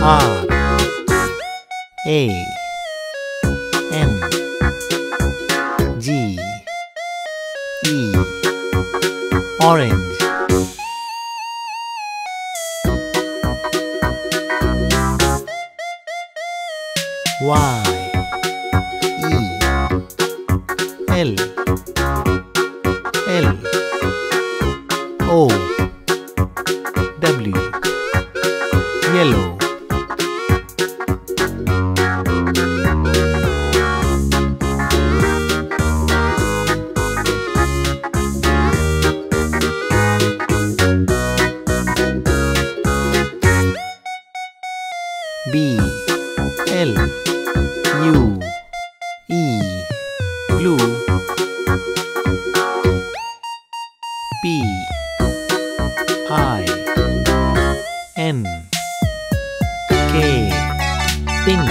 R A M G E orange. Y E L L O W yellow. B L U E blue. P I N K pink.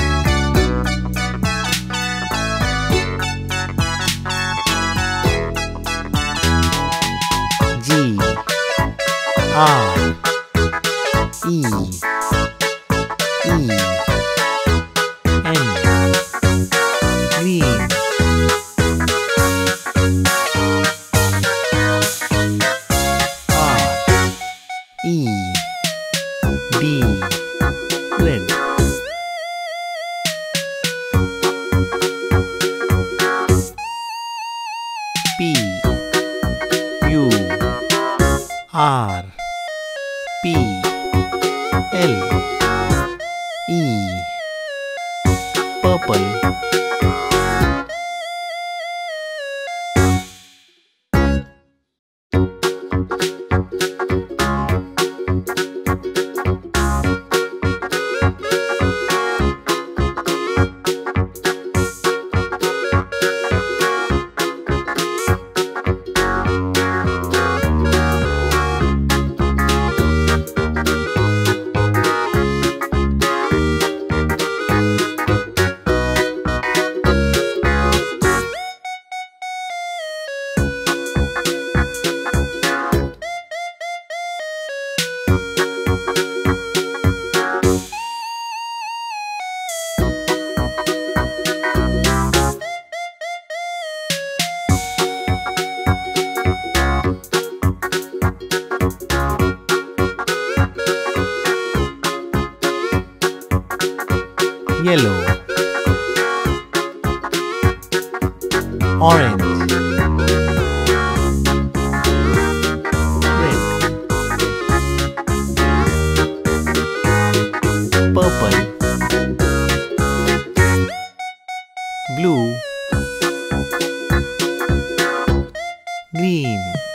G R E E D red. P U R P L E purple. Yellow, orange, red, purple, blue, green.